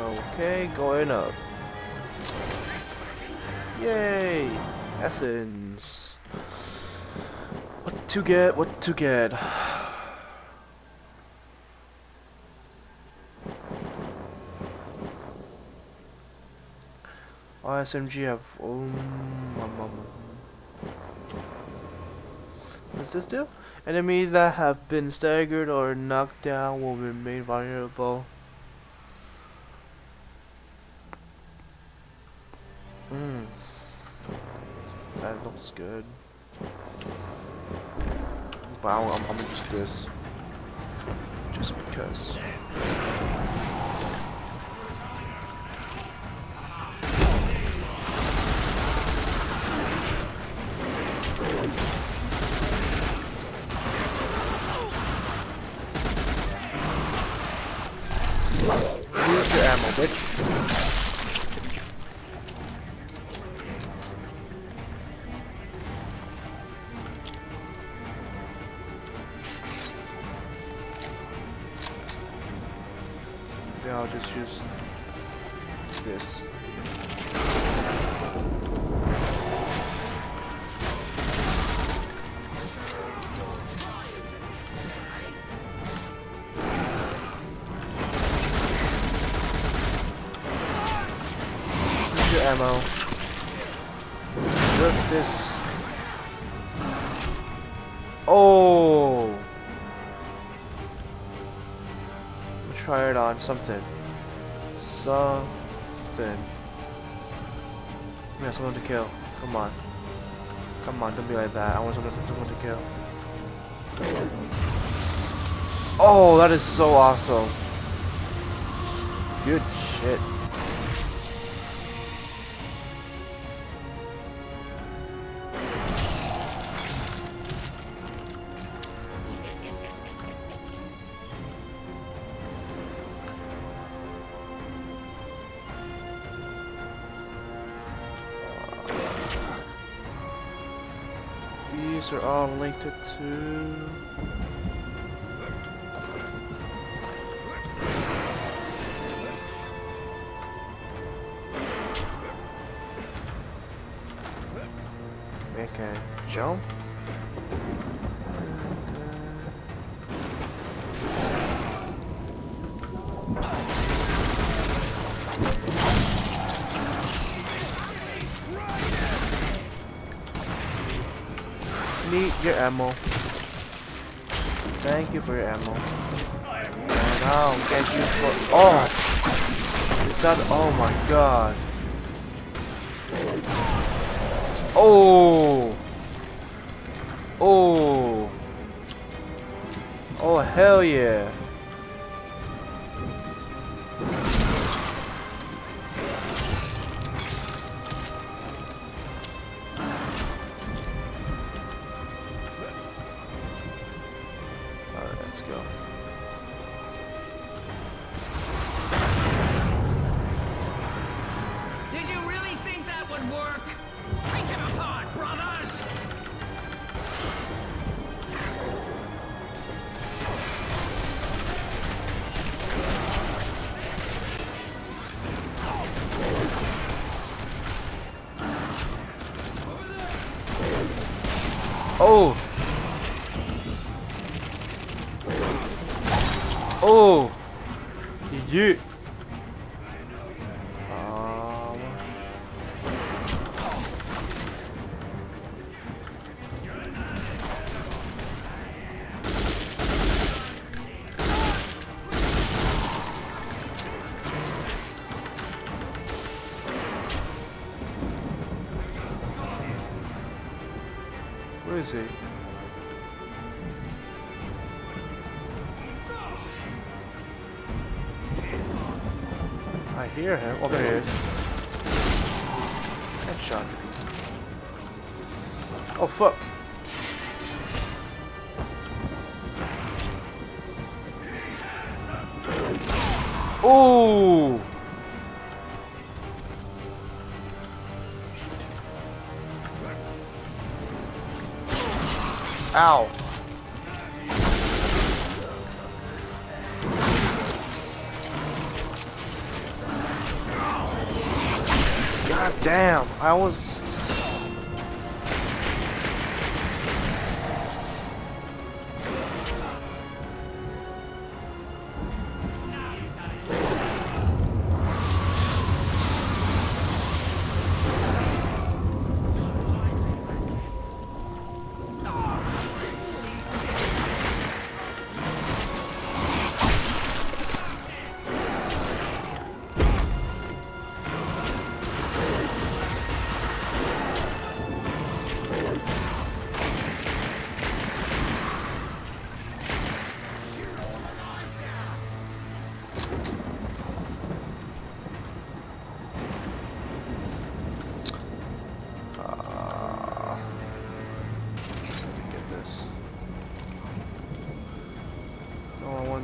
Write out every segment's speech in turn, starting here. Okay, going up. Yay! Essence. What to get? What to get? SMG have. Oh, my mama. What's this do? Enemies that have been staggered or knocked down will remain vulnerable. That looks good. But I'm gonna use this. Just because. Use your ammo, bitch. I'll just use this. Use your ammo. Look at this. Oh. Try it on something. Yeah, someone to kill. Come on. Come on, don't be like that. I want someone to kill. Oh, that is so awesome. Good shit. These are all linked to two. Okay, jump. Need your ammo. Thank you for your ammo. And I'll get you for. Oh! Is that. Oh my god. Oh! Oh! Oh, hell yeah! Let's go. Did you really think that would work? Take it apart, brothers. Oh. Oh, yeah. Where is he? I hear him. Oh, there he is. Headshot. Oh, fuck. Ooh! Ow. Damn, I was...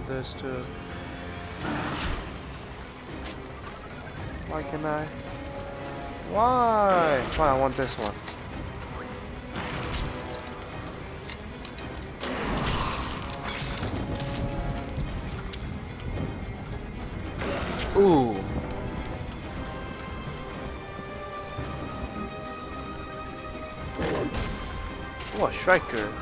this too. Why can I? Why? Why I want this one? Ooh. What striker?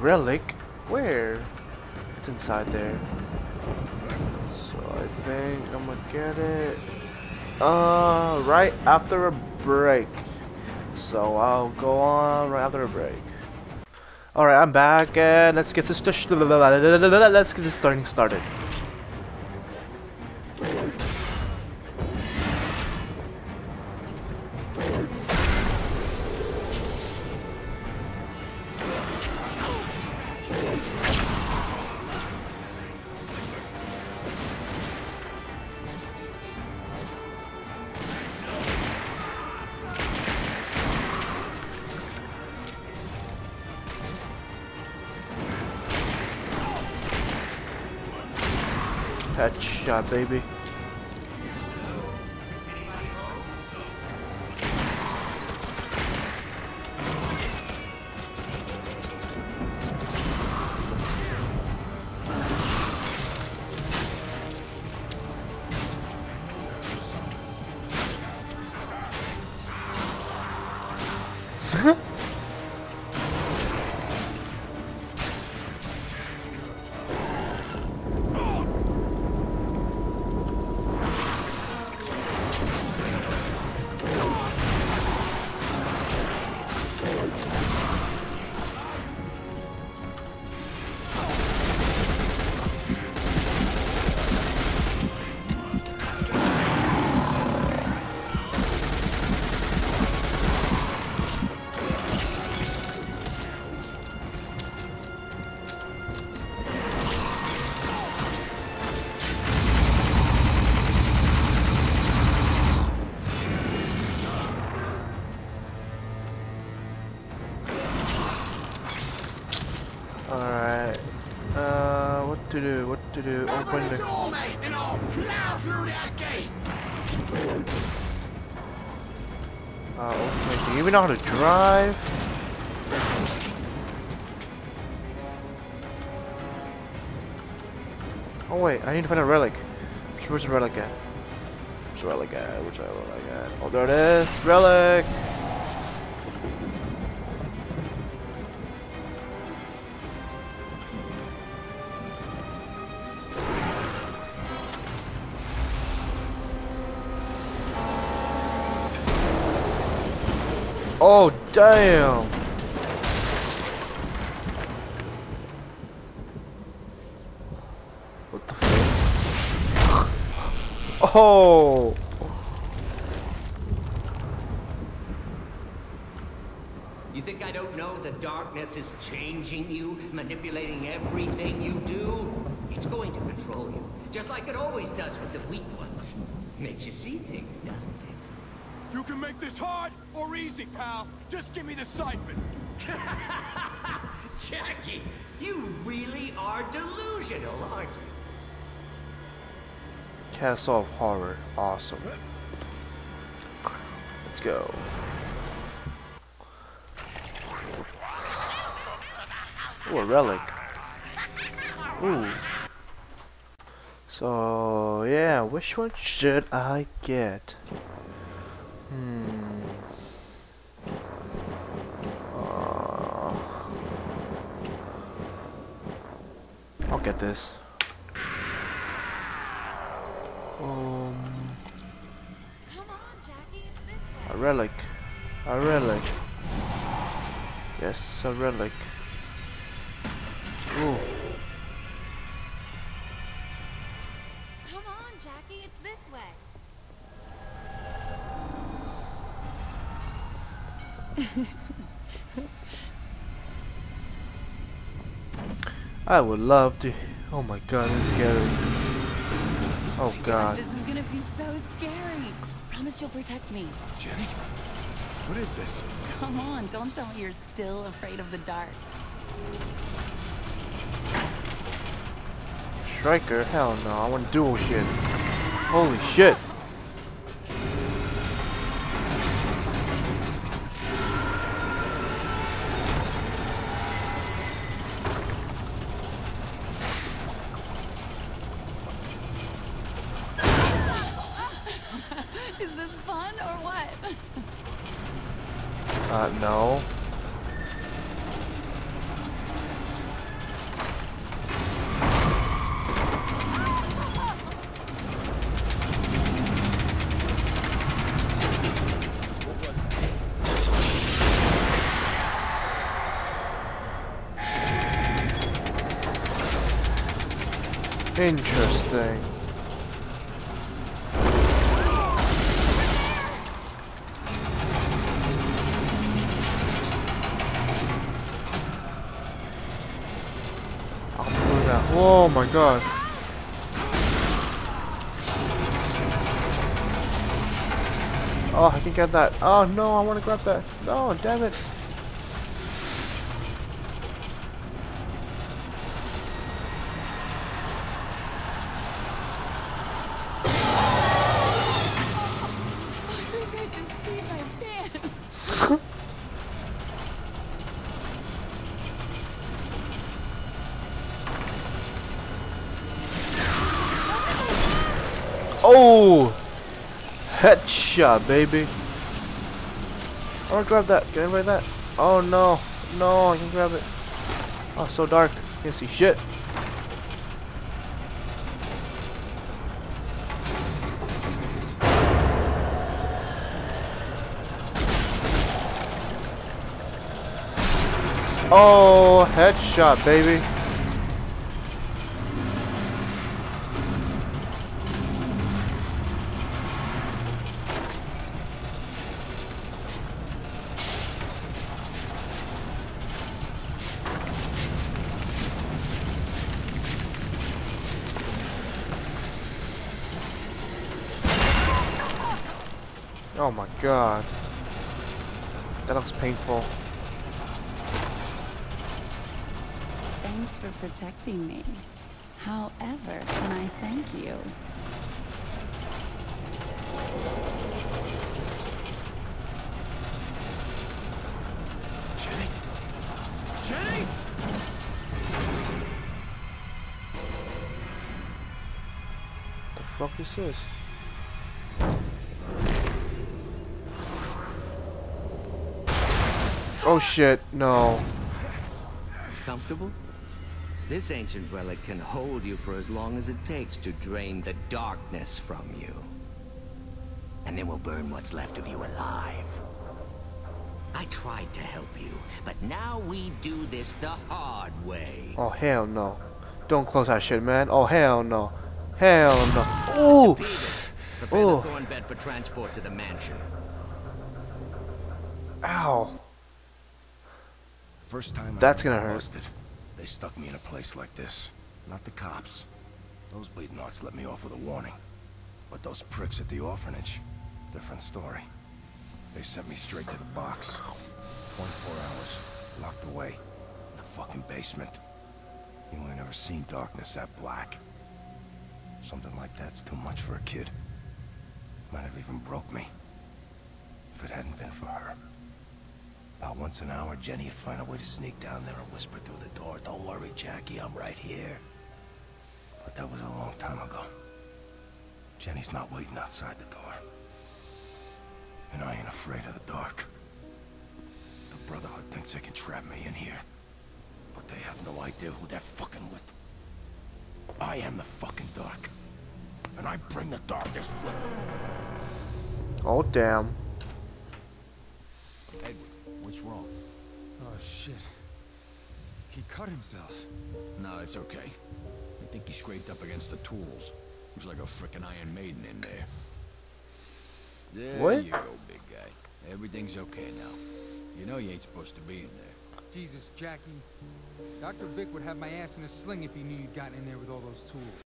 Relic? Where? It's inside there. So I think I'm gonna get it right after a break. So I'll go on right after a break. Alright, I'm back and let's get this starting started. Headshot, baby. To open the door, mate, and I'll plow through that gate. Okay. Do you even know how to drive? Oh wait, I need to find a relic. Where's the relic at? Where's the relic at? Where's the relic at? Oh, there it is. Relic. Oh, damn! What the fuck? Oh! You think I don't know the darkness is changing you, manipulating everything you do? It's going to control you, just like it always does with the weak ones. Makes you see things, doesn't it? You can make this hard or easy, pal. Just give me the siphon. Jackie, you really are delusional, aren't you? Castle of Horror. Awesome. Let's go. Ooh, a relic. Ooh. So, yeah, which one should I get? I'll get this. Come on, Jackie, it's this way. A relic. A relic. Yes, a relic. Ooh. Come on, Jackie, it's this way. I would love to. Oh my god, it's scary. Oh god. This is gonna be so scary. Promise you'll protect me. Jenny? What is this? Come on, don't tell me you're still afraid of the dark. Striker? Hell no, I want dual shit. Holy shit! Is this fun or what? No. Interesting. I'll move that. Oh my god. Oh, I can get that. Oh no, I want to grab that. No, damn it. Oh, headshot, baby. I want to grab that. Can I grab that? Oh no, no, I can grab it. Oh, it's so dark. Can't see shit. Oh, headshot, baby. Oh my god. That looks painful. Thanks for protecting me. However, can I thank you? Jenny? Jenny? What the fuck is this? Oh shit, no. Comfortable? This ancient relic can hold you for as long as it takes to drain the darkness from you. And then we'll burn what's left of you alive. I tried to help you, but now we do this the hard way. Oh hell no. Don't close that shit, man. Oh hell no. Hell no. Ooh! Prepare the thorn bed for transport to the mansion. Ow. First time that's gonna hurt. They stuck me in a place like this. Not the cops. Those bleeding hearts let me off with a warning. But those pricks at the orphanage, different story. They sent me straight to the box. 24 hours, locked away, in the fucking basement. You ain't never seen darkness that black. Something like that's too much for a kid. Might have even broke me. If it hadn't been for her. About once an hour, Jenny would find a way to sneak down there and whisper through the door, "Don't worry, Jackie, I'm right here." But that was a long time ago. Jenny's not waiting outside the door. And I ain't afraid of the dark. The Brotherhood thinks they can trap me in here. But they have no idea who they're fucking with. I am the fucking dark. And I bring the darkness with me. Oh, damn. Edward, what's wrong? Oh, shit. He cut himself. No, it's okay. I think he scraped up against the tools. Looks like a frickin' Iron Maiden in there. There what? You go, big guy. Everything's okay now. You know you ain't supposed to be in there. Jesus, Jackie. Dr. Vic would have my ass in a sling if he knew you'd gotten in there with all those tools.